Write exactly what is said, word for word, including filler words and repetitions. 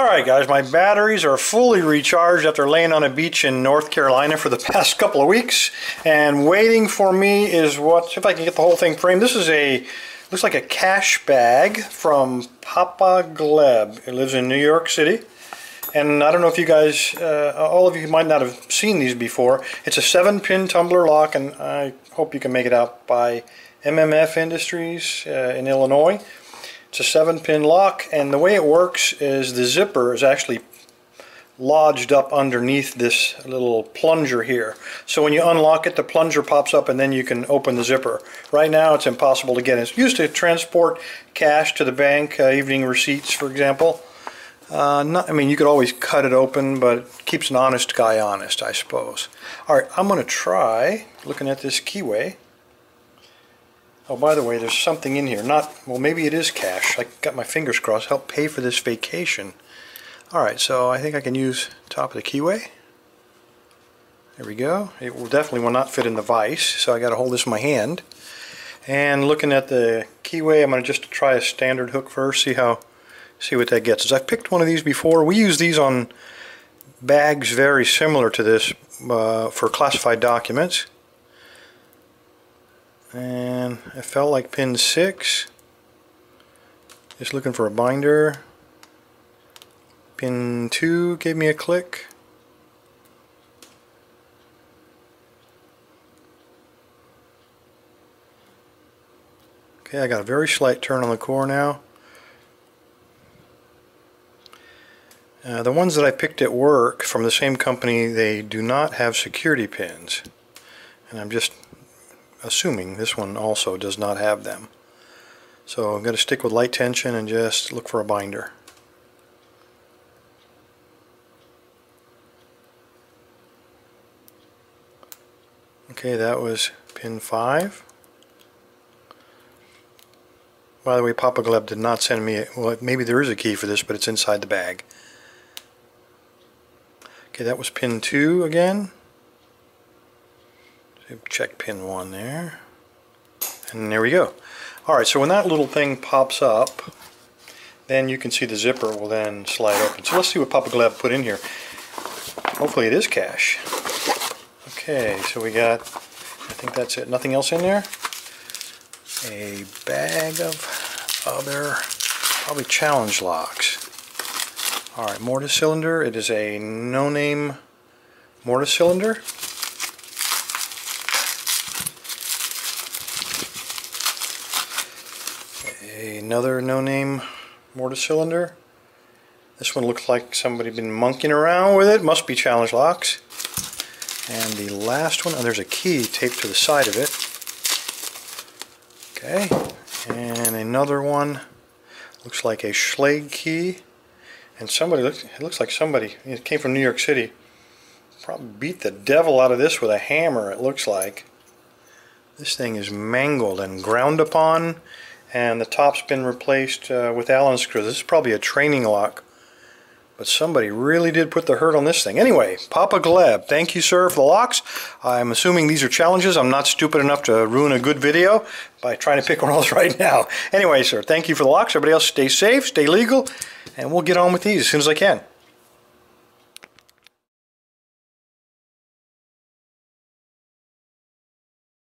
Alright guys, my batteries are fully recharged after laying on a beach in North Carolina for the past couple of weeks, and waiting for me is what, if I can get the whole thing framed, this is a, looks like a cash bag from Papa Gleb. It lives in New York City, and I don't know if you guys, uh, all of you might not have seen these before. It's a seven pin tumbler lock, and I hope you can make it out by M M F Industries uh, in Illinois. It's a seven pin lock, and the way it works is the zipper is actually lodged up underneath this little plunger here. So when you unlock it, the plunger pops up and then you can open the zipper. Right now it's impossible to get in. It's used to transport cash to the bank, uh, evening receipts for example. Uh, not, I mean, you could always cut it open, but it keeps an honest guy honest, I suppose. Alright, I'm going to try looking at this keyway. Oh, by the way, there's something in here. Not, well, maybe it is cash. I got my fingers crossed. Help pay for this vacation. All right, so I think I can use top of the keyway. There we go. It will definitely will not fit in the vise, so I got to hold this in my hand. And looking at the keyway, I'm going to just try a standard hook first. See how, see what that gets. As I've picked one of these before. We use these on bags very similar to this uh, for classified documents. And I felt like pin six, just looking for a binder. Pin two gave me a click. Okay, I got a very slight turn on the core now. Uh, the ones that I picked at work from the same company, they do not have security pins, and I'm just assuming this one also does not have them. So I'm going to stick with light tension and just look for a binder. Okay, that was pin five. By the way, Papa Gleb did not send me a, well, maybe there is a key for this, but it's inside the bag. Okay, that was pin two again. Check pin one there, and there we go. Alright, so when that little thing pops up, then you can see the zipper will then slide open. So let's see what Papa Gleb put in here. Hopefully it is cash. Okay, so we got, I think that's it. Nothing else in there? A bag of other, probably challenge locks. Alright, mortise cylinder. It is a no-name mortise cylinder. Another no-name mortise cylinder. This one looks like somebody's been monkeying around with it. Must be challenge locks. And the last one, oh, there's a key taped to the side of it. Okay, and another one looks like a Schlage key. And somebody looks, it looks like somebody, it came from New York City, probably beat the devil out of this with a hammer, it looks like. This thing is mangled and ground upon, and the top's been replaced uh, with Allen screws. This is probably a training lock, but somebody really did put the hurt on this thing. Anyway, Papa Gleb, thank you, sir, for the locks. I'm assuming these are challenges. I'm not stupid enough to ruin a good video by trying to pick one of those right now. Anyway, sir, thank you for the locks. Everybody else, stay safe, stay legal, and we'll get on with these as soon as I can.